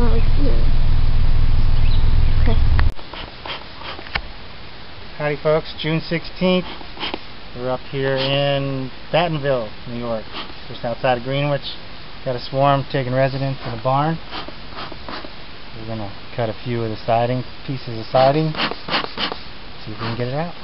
Not like you. Okay. Howdy folks, June 16th. We're up here in Battenville, New York, just outside of Greenwich. Got a swarm taking residence in a barn. We're going to cut a few of the siding, pieces of siding, see if we can get it out.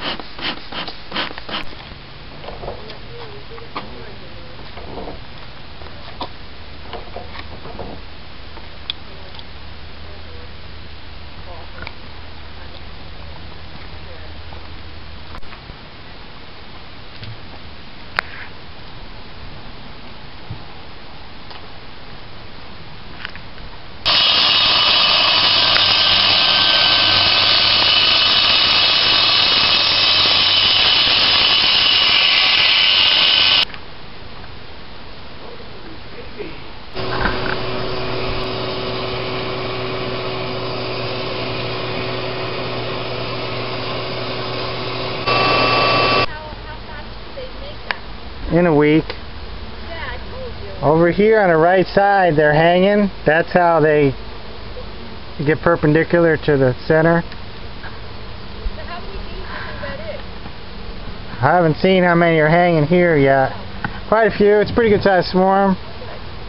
In a week. Yeah, I told you. Over here on the right side they're hanging. That's how they get perpendicular to the center. So how many do you think that is? I haven't seen how many are hanging here yet. Quite a few. It's a pretty good sized swarm.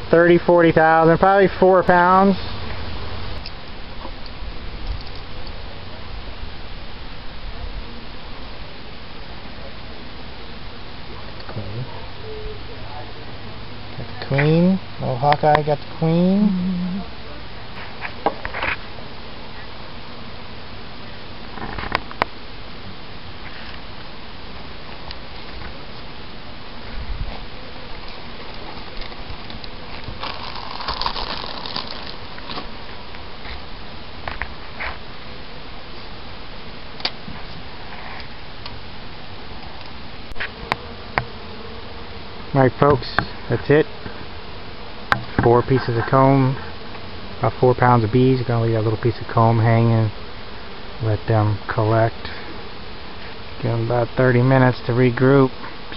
30, 40,000, probably 4 pounds. Got the queen. Little Hawkeye got the queen. Alright folks, that's it. 4 pieces of comb, about 4 pounds of bees. You're going to leave that little piece of comb hanging, let them collect. Give them about 30 minutes to regroup.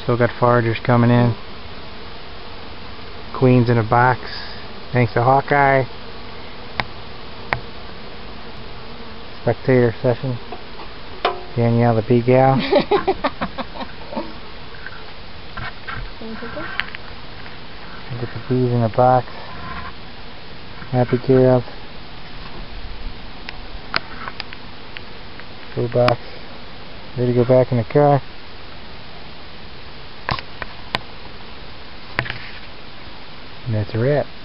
Still got foragers coming in. Queen's in a box, thanks to Hawkeye. Spectator session. Danielle the bee gal. Get the bees in a box. Happy girls. Full box. Ready to go back in the car. And that's a wrap.